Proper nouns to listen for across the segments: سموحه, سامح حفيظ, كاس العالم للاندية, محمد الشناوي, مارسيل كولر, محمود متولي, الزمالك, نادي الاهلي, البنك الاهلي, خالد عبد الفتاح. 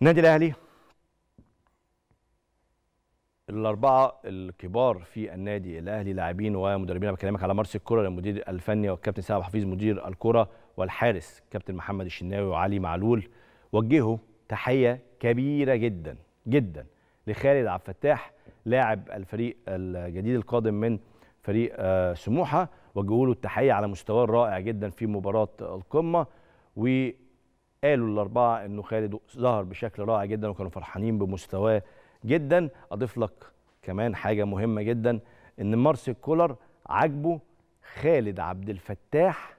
نادي الاهلي الاربعه الكبار في النادي الاهلي لاعبين ومدربين، بكلامك على مارسيل كولر المدير الفني، والكابتن سامح حفيظ مدير الكره، والحارس كابتن محمد الشناوي وعلي معلول، وجهوا تحيه كبيره جدا جدا لخالد عبد الفتاح لاعب الفريق الجديد القادم من فريق سموحه، وجهوا له التحيه على مستواه رائع جدا في مباراه القمه، وقالوا الاربعه انه خالد ظهر بشكل رائع جدا وكانوا فرحانين بمستواه جدا. اضيف لك كمان حاجه مهمه جدا، ان مارسيل كولر عاجبه خالد عبد الفتاح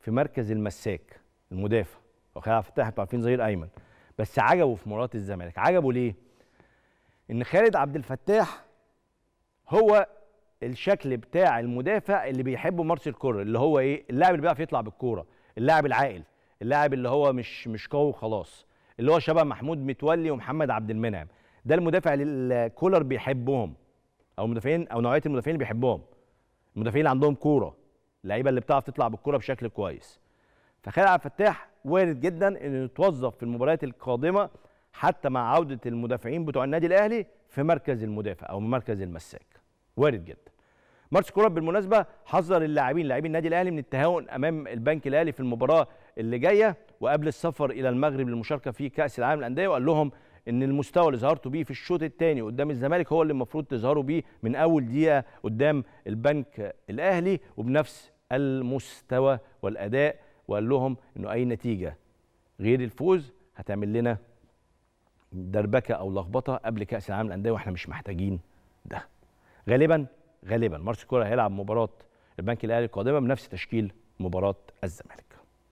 في مركز المساك المدافع، وخالد عبد الفتاح انتوا عارفين ظهير ايمن، بس عجبه في مباراه الزمالك. عجبه ليه؟ ان خالد عبد الفتاح هو الشكل بتاع المدافع اللي بيحبه مارسيل كولر، اللي هو ايه؟ اللاعب اللي بيعرف يطلع بالكوره، اللاعب العاقل، اللاعب اللي هو مش قوي خلاص، اللي هو شبه محمود متولي ومحمد عبد المنعم. ده المدافع اللي كولر بيحبهم، او المدافعين او نوعيه المدافعين اللي بيحبهم، المدافعين اللي عندهم كوره، اللعيبه اللي بتعرف تطلع بالكوره بشكل كويس. فخالد عبد الفتاح وارد جدا انه يتوظف في المباريات القادمه حتى مع عوده المدافعين بتوع النادي الاهلي في مركز المدافع او مركز المساك، وارد جدا. مارسيل كولر بالمناسبه حذر لاعبي النادي الاهلي من التهاون امام البنك الاهلي في المباراه اللي جايه وقبل السفر الى المغرب للمشاركه في كاس العالم للانديه، وقال لهم ان المستوى اللي ظهرتوا بيه في الشوط الثاني قدام الزمالك هو اللي المفروض تظهروا بيه من اول دقيقه قدام البنك الاهلي وبنفس المستوى والاداء، وقال لهم انه اي نتيجه غير الفوز هتعمل لنا دربكه او لخبطه قبل كاس العالم للانديه، واحنا مش محتاجين ده. غالبا مارسيل كولر هيلعب مباراه البنك الاهلي القادمه بنفس تشكيل مباراه الزمالك.